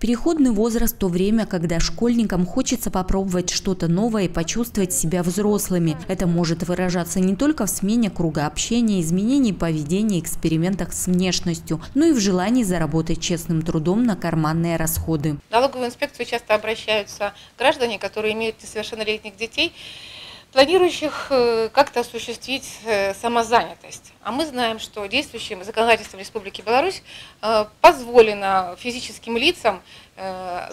Переходный возраст – то время, когда школьникам хочется попробовать что-то новое и почувствовать себя взрослыми. Это может выражаться не только в смене круга общения, изменении поведения, экспериментах с внешностью, но и в желании заработать честным трудом на карманные расходы. В налоговую инспекцию часто обращаются граждане, которые имеют несовершеннолетних детей, планирующих как-то осуществить самозанятость. А мы знаем, что действующим законодательством Республики Беларусь позволено физическим лицам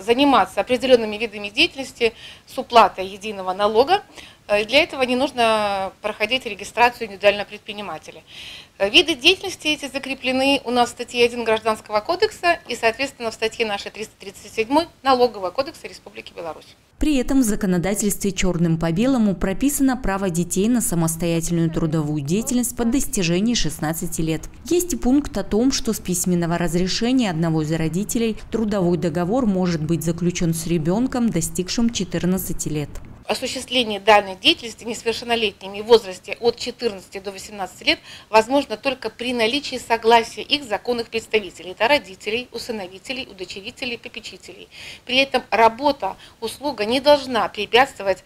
заниматься определенными видами деятельности с уплатой единого налога. Для этого не нужно проходить регистрацию индивидуального предпринимателя. Виды деятельности эти закреплены у нас в статье 1 Гражданского кодекса и, соответственно, в статье нашей 337 Налогового кодекса Республики Беларусь. При этом в законодательстве черным по белому прописано право детей на самостоятельную трудовую деятельность по достижении 16 лет. Есть и пункт о том, что с письменного разрешения одного из родителей трудовой договор может быть заключен с ребенком, достигшим 14 лет. Осуществление данной деятельности несовершеннолетними в возрасте от 14 до 18 лет возможно только при наличии согласия их законных представителей, это родителей, усыновителей, удочерителей, попечителей. При этом работа, услуга не должна препятствовать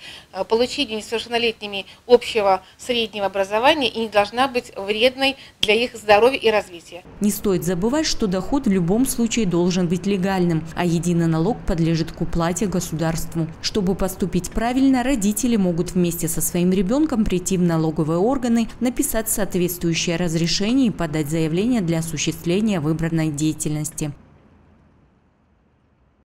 получению несовершеннолетними общего среднего образования и не должна быть вредной для их здоровья и развития. Не стоит забывать, что доход в любом случае должен быть легальным, а единый налог подлежит к уплате государству. Чтобы поступить правильно, родители могут вместе со своим ребенком прийти в налоговые органы, написать соответствующее разрешение и подать заявление для осуществления выбранной деятельности.